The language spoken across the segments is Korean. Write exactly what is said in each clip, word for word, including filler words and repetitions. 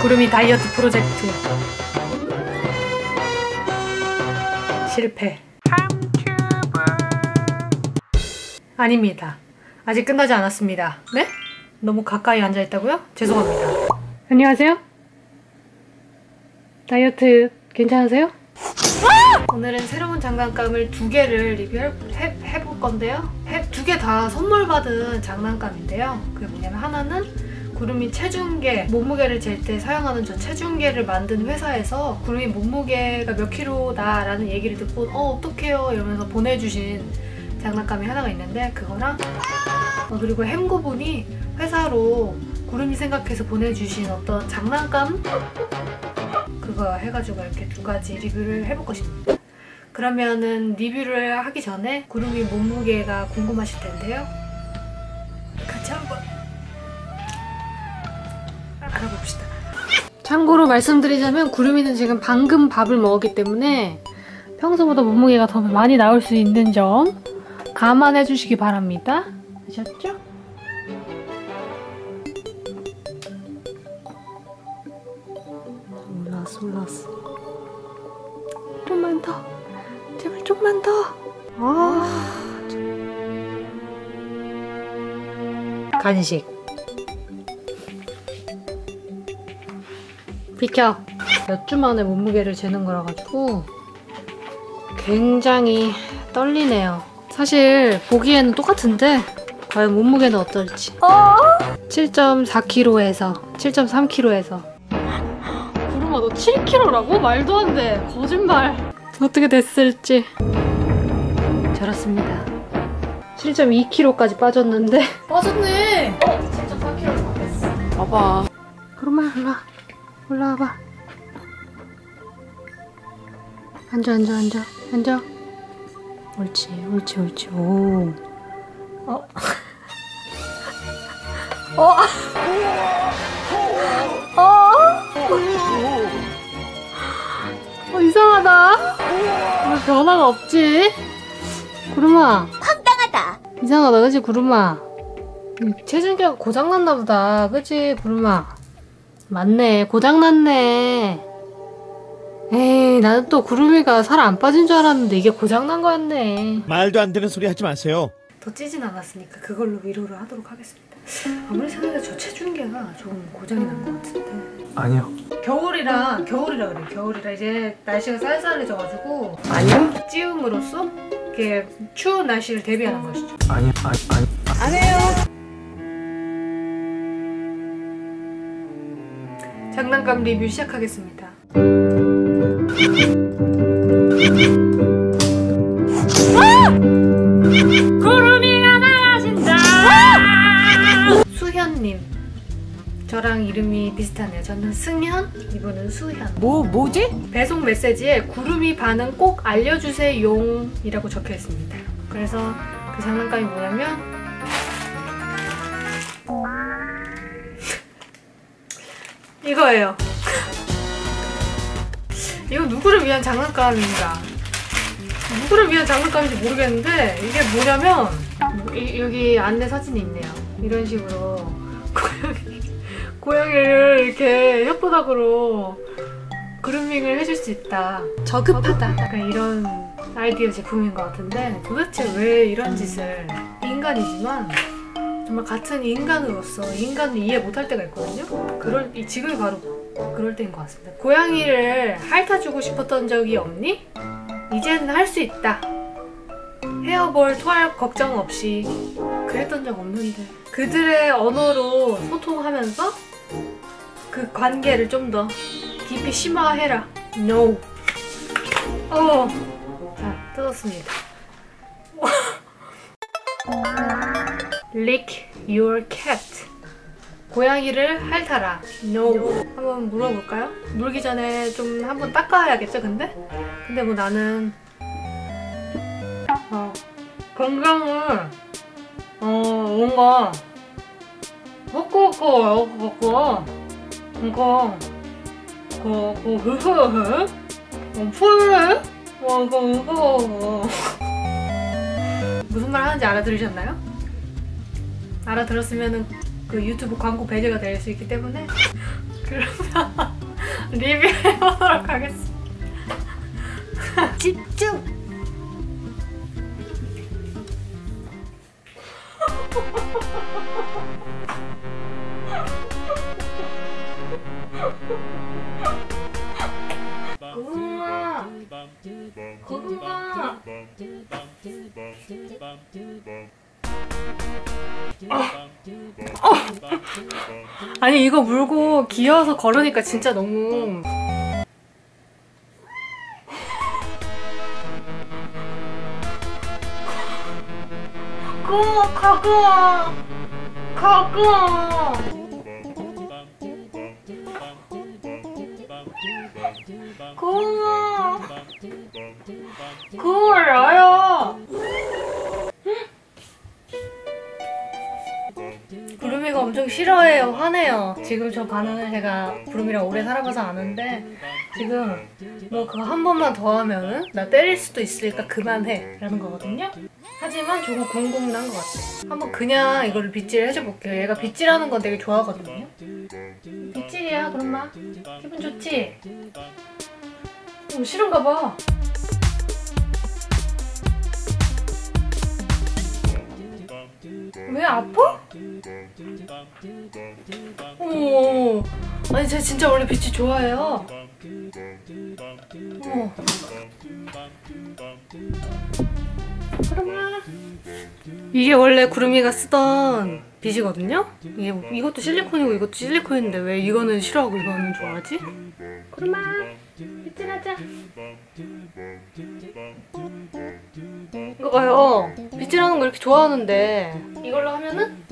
구름이 다이어트 프로젝트 실패. 아닙니다. 아직 끝나지 않았습니다. 네? 너무 가까이 앉아있다고요? 죄송합니다. 안녕하세요? 다이어트 괜찮으세요? 오늘은 새로운 장난감을 두 개를 리뷰해볼 건데요. 두 개 다 선물 받은 장난감인데요. 그게 뭐냐면 하나는 구름이 체중계, 몸무게를 잴 때 사용하는 저 체중계를 만든 회사에서 구름이 몸무게가 몇 킬로다 라는 얘기를 듣고 어 어떡해요 이러면서 보내주신 장난감이 하나가 있는데 그거랑 어, 그리고 햄고분이 회사로 구름이 생각해서 보내주신 어떤 장난감 그거 해가지고 이렇게 두 가지 리뷰를 해볼 것입니다. 그러면은 리뷰를 하기 전에 구름이 몸무게가 궁금하실 텐데요. 같이 한번 알아봅시다. 참고로 말씀드리자면 구름이는 지금 방금 밥을 먹었기 때문에 평소보다 몸무게가 더 많이 나올 수 있는 점 감안해 주시기 바랍니다. 아셨죠? 올랐어 올랐어. 좀만 더. 제발 좀만 더. 아. 간식. 비켜. 몇 주 만에 몸무게를 재는 거라 가지고 굉장히 떨리네요. 사실 보기에는 똑같은데 과연 몸무게는 어떨지. 어? 칠 점 사 킬로그램에서 칠 점 삼 킬로그램에서 구름아 너 칠 킬로그램라고? 말도 안 돼. 거짓말. 어떻게 됐을지. 저렇습니다. 칠 점 이 킬로그램까지 빠졌는데 빠졌네. 어? 칠 점 사 킬로그램로 됐어. 봐봐. 구름아 올라와. 올라와봐. 앉아 앉아 앉아 앉아. 옳지 옳지 옳지. 오. 어? 어? 어? 어? 이상하다. 왜 변화가 없지? 구름아 황당하다. 이상하다 그치 구름아? 체중계가 고장났나 보다 그치 구름아? 맞네 고장났네. 에이 나는 또 구름이가 살 안 빠진 줄 알았는데 이게 고장난 거였네. 말도 안 되는 소리 하지 마세요. 더 찌진 않았으니까 그걸로 위로를 하도록 하겠습니다. 아무리 생각해도 저 체중계가 좀 고장이 난 것 같은데. 아니요. 겨울이라 겨울이라 그래요. 겨울이라 이제 날씨가 쌀쌀해져가지고. 아니요. 찌움으로써 이렇게 추운 날씨를 대비하는 것이죠. 아니요. 아니, 아니. 안 해요. 장난감 리뷰 시작하겠습니다. 구름이가 나가신다. 수현님 저랑 이름이 비슷하네요. 저는 승현, 이분은 수현. 뭐, 뭐지? 배송 메시지에 구름이 반응 꼭 알려주세요 이라고 적혀있습니다. 그래서 그 장난감이 뭐냐면 이거예요. 이건 누구를 위한 장난감인가? 누구를 위한 장난감인지 모르겠는데 이게 뭐냐면 이, 여기 안내 사진이 있네요. 이런 식으로 고양이, 고양이를 이렇게 협보닭으로 그루밍을 해줄 수 있다. 저급하다. 약간 이런 아이디어 제품인 것 같은데 도대체 왜 이런 짓을 인간이지만 정말 같은 인간으로서 인간을 이해 못할 때가 있거든요. 그럴 이 지금 바로 그럴 때인 것 같습니다. 고양이를 핥아주고 싶었던 적이 없니? 이제는 할 수 있다. 헤어볼, 토할 걱정 없이. 그랬던 적 없는데 그들의 언어로 소통하면서 그 관계를 좀 더 깊이 심화해라. No. 어. 자, 뜯었습니다. Lick your cat. 고양이를 핥아라. No. 한번 물어볼까요? 물기 전에 좀 한번 닦아야겠죠, 근데? 근데 뭐 나는 어, 건강을 어, 뭔가 먹고 먹고 먹고 이거 그거 그거 풀을 뭐 이거 무슨 말 하는지 알아들으셨나요? 알아들었으면은 그 유튜브 광고 배제가 될 수 있기 때문에 그러면 리뷰해보도록 하겠습니다. 집중! 고구마! 고구마! 아. 어. 아니 이거 물고 기어서 걸으니까 진짜 너무 고구마 고구마 고구마 고구마 고구마를 알아요. 구름이가 엄청 싫어해요. 화내요. 지금 저 반응을 제가 구름이랑 오래 살아봐서 아는데 지금 너 그거 한 번만 더 하면은 나 때릴 수도 있으니까 그만해 라는 거거든요. 하지만 저거 공공난 것 같아. 한번 그냥 이거를 빗질 해줘볼게요. 얘가 빗질하는 건 되게 좋아하거든요. 빗질이야 그럼마. 기분 좋지? 어, 싫은가 봐. 왜 아파? 어머, 아니 제가 진짜 원래 빛이 좋아해요. 어머. 구름아. 이게 원래 구름이가 쓰던 빛이거든요? 이게, 이것도 실리콘이고 이것도 실리콘인데 왜 이거는 싫어하고 이거는 좋아하지? 구름아, 빗질하자. 이거 봐요. 빗질하는 거 이렇게 좋아하는데 이걸로 하면은?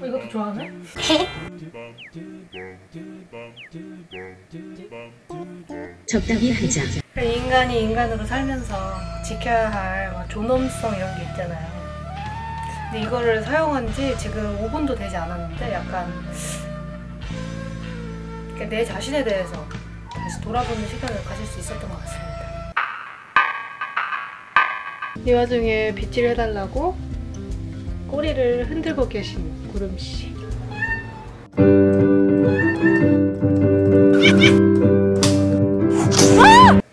어, 이것도 좋아하네? 적당히 하자. 인간이 인간으로 살면서 지켜야 할 존엄성 이런 게 있잖아요. 근데 이거를 사용한 지 지금 오 분도 되지 않았는데 약간 내 자신에 대해서 다시 돌아보는 시간을 가질 수 있었던 것 같습니다. 이 와중에 빗질 해달라고 꼬리를 흔들고 계신 구름씨.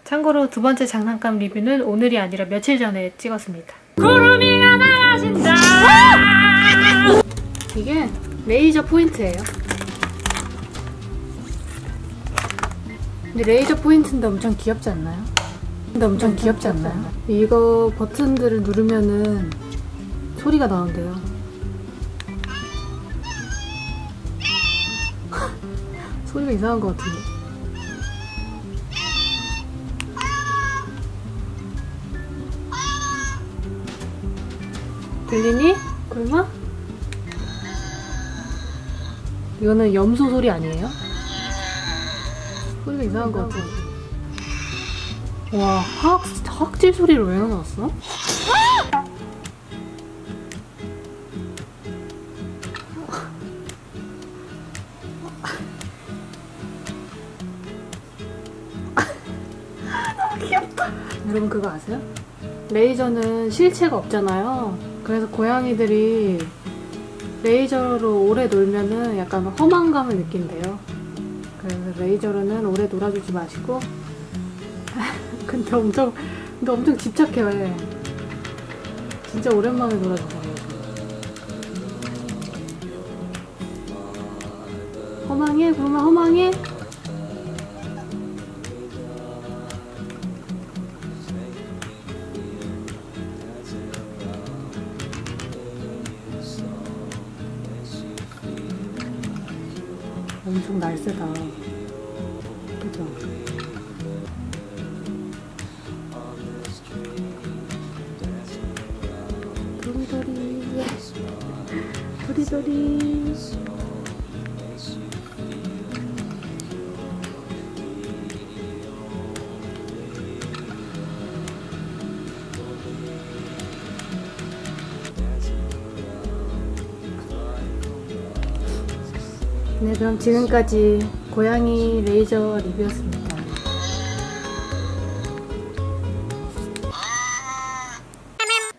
참고로 두 번째 장난감 리뷰는 오늘이 아니라 며칠 전에 찍었습니다. 구름이가 나가신다. 이게 레이저 포인트예요. 근데 레이저 포인트인데 엄청 귀엽지 않나요? 근데 엄청 귀엽지 않나요? 이거 버튼들을 누르면은 소리가 나온대요. 소리가 이상한 것 같은데. 들리니? 구름아? 이거는 염소 소리 아니에요? 소리가 이상한 것 같아. 와, 화학, 화학질 소리를 왜 넣어놨어? 너무 귀엽다. 여러분 그거 아세요? 레이저는 실체가 없잖아요. 그래서 고양이들이 레이저로 오래 놀면은 약간 허망감을 느낀대요. 그래서 레이저로는 오래 놀아주지 마시고. 근데 엄청, 근데 엄청 집착해. 왜? 진짜 오랜만에 놀아줘요. 허망해? 그러면 허망해? 엄청 날쌔다. 그죠? 도리도리. 도리도리. 네, 그럼 지금까지 고양이 레이저 리뷰였습니다.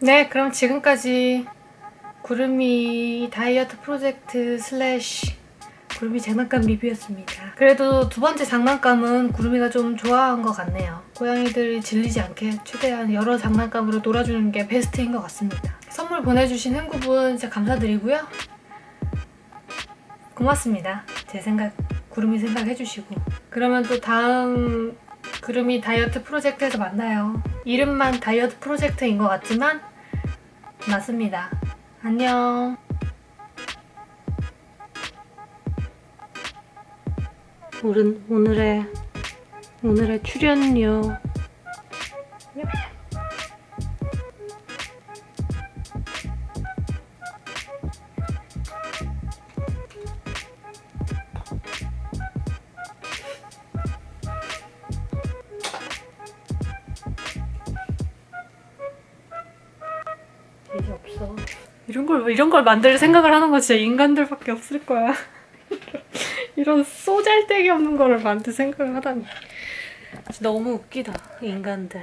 네, 그럼 지금까지 구름이 다이어트 프로젝트 슬래시 구름이 장난감 리뷰였습니다. 그래도 두 번째 장난감은 구름이가 좀 좋아한 것 같네요. 고양이들이 질리지 않게 최대한 여러 장난감으로 놀아주는 게 베스트인 것 같습니다. 선물 보내주신 행구분 진짜 감사드리고요. 고맙습니다. 제 생각 구름이 생각해주시고. 그러면 또 다음 구름이 다이어트 프로젝트에서 만나요. 이름만 다이어트 프로젝트인 것 같지만 맞습니다. 안녕. 오른, 오늘의 오늘의 출연료. 일이 없어. 이런 걸 이런 걸 만들 생각을 하는 거 진짜 인간들밖에 없을 거야. 이런 쏘잘데기 없는 거를 만들 생각을 하다니. 너무 웃기다, 인간들.